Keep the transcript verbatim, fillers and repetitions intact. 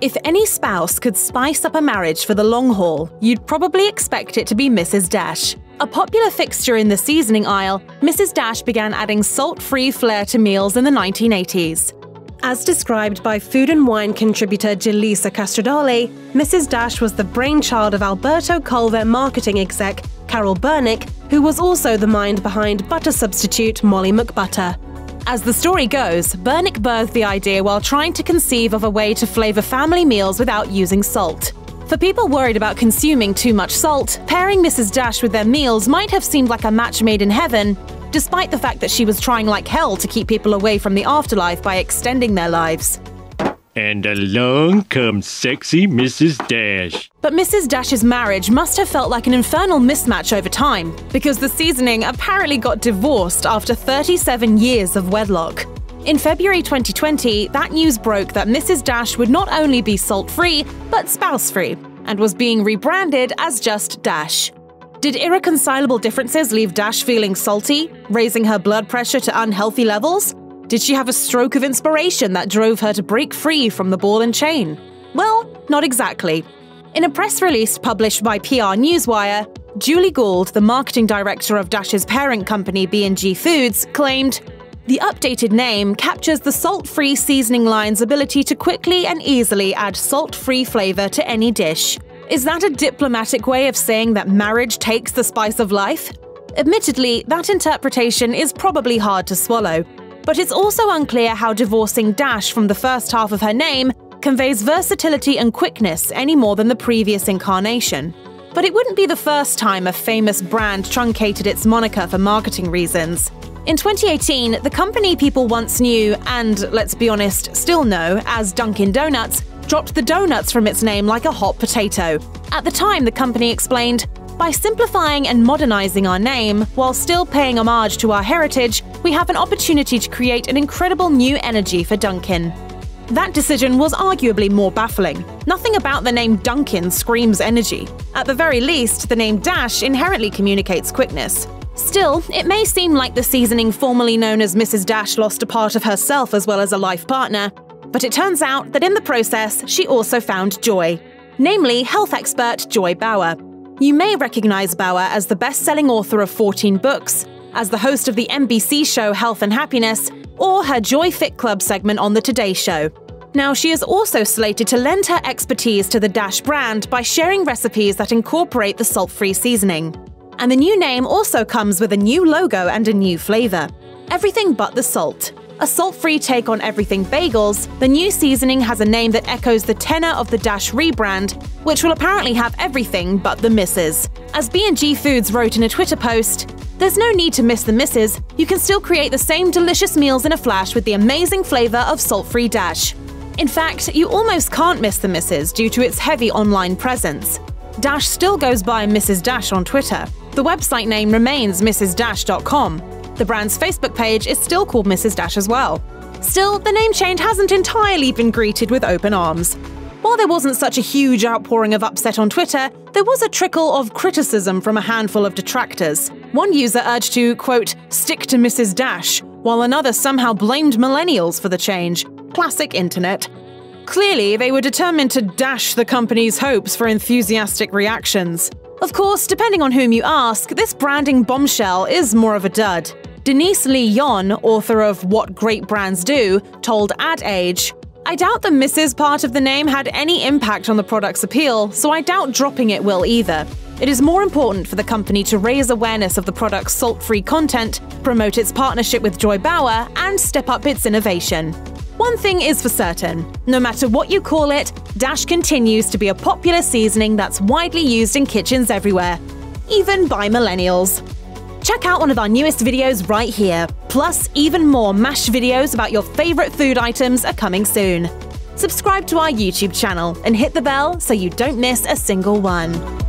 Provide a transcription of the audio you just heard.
If any spouse could spice up a marriage for the long haul, you'd probably expect it to be Missus Dash. A popular fixture in the seasoning aisle, Missus Dash began adding salt-free flair to meals in the nineteen eighties. As described by Food and Wine contributor Jalisa Castrodale, Missus Dash was the brainchild of Alberto Culver marketing exec Carol Bernick, who was also the mind behind butter substitute Molly McButter. As the story goes, Bernick birthed the idea while trying to conceive of a way to flavor family meals without using salt. For people worried about consuming too much salt, pairing Missus Dash with their meals might have seemed like a match made in heaven, despite the fact that she was trying like hell to keep people away from the afterlife by extending their lives. And along comes sexy Missus Dash. But Missus Dash's marriage must have felt like an infernal mismatch over time, because the seasoning apparently got divorced after thirty-seven years of wedlock. In February twenty twenty, that news broke that Missus Dash would not only be salt-free, but spouse-free, and was being rebranded as just Dash. Did irreconcilable differences leave Dash feeling salty, raising her blood pressure to unhealthy levels? Did she have a stroke of inspiration that drove her to break free from the ball and chain? Well, not exactly. In a press release published by P R Newswire, Julie Gould, the marketing director of Dash's parent company B and G Foods, claimed, "The updated name captures the salt-free seasoning line's ability to quickly and easily add salt-free flavor to any dish." Is that a diplomatic way of saying that marriage takes the spice of life? Admittedly, that interpretation is probably hard to swallow. But it's also unclear how divorcing Dash from the first half of her name conveys versatility and quickness any more than the previous incarnation. But it wouldn't be the first time a famous brand truncated its moniker for marketing reasons. In twenty eighteen, the company people once knew, and let's be honest, still know, as Dunkin' Donuts, dropped the donuts from its name like a hot potato. At the time, the company explained, "By simplifying and modernizing our name, while still paying homage to our heritage, we have an opportunity to create an incredible new energy for Dunkin'." That decision was arguably more baffling. Nothing about the name Dunkin' screams energy. At the very least, the name Dash inherently communicates quickness. Still, it may seem like the seasoning formerly known as Missus Dash lost a part of herself as well as a life partner, but it turns out that in the process, she also found joy. Namely, health expert Joy Bauer. You may recognize Bauer as the best-selling author of fourteen books, as the host of the N B C show Health and Happiness, or her Joy Fit Club segment on The Today Show. Now, she is also slated to lend her expertise to the Dash brand by sharing recipes that incorporate the salt-free seasoning. And the new name also comes with a new logo and a new flavor. Everything but the salt. A salt-free take on everything bagels, the new seasoning has a name that echoes the tenor of the Dash rebrand, which will apparently have everything but the misses. As B and G Foods wrote in a Twitter post, "There's no need to miss the misses. You can still create the same delicious meals in a flash with the amazing flavor of salt-free Dash." In fact, you almost can't miss the misses due to its heavy online presence. Dash still goes by Missus Dash on Twitter. The website name remains Mrs Dash dot com. The brand's Facebook page is still called Missus Dash as well. Still, the name change hasn't entirely been greeted with open arms. While there wasn't such a huge outpouring of upset on Twitter, there was a trickle of criticism from a handful of detractors. One user urged to, quote, "stick to Missus Dash," while another somehow blamed millennials for the change. Classic internet. Clearly, they were determined to dash the company's hopes for enthusiastic reactions. Of course, depending on whom you ask, this branding bombshell is more of a dud. Denise Lee Yohn, author of What Great Brands Do, told Ad Age, "I doubt the Missus part of the name had any impact on the product's appeal, so I doubt dropping it will either. It is more important for the company to raise awareness of the product's salt-free content, promote its partnership with Joy Bauer, and step up its innovation." One thing is for certain, no matter what you call it, Dash continues to be a popular seasoning that's widely used in kitchens everywhere, even by millennials. Check out one of our newest videos right here. Plus, even more MASH videos about your favorite food items are coming soon. Subscribe to our YouTube channel and hit the bell so you don't miss a single one.